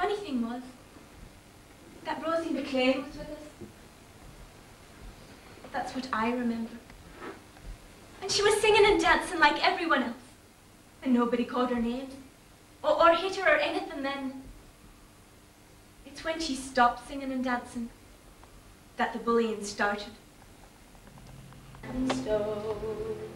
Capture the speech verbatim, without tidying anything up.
Funny thing was, that Rosie McLean was with us. That's what I remember. And she was singing and dancing like everyone else. And nobody called her names, or, or hit her or anything then. It's when she stopped singing and dancing that the bullying started. And so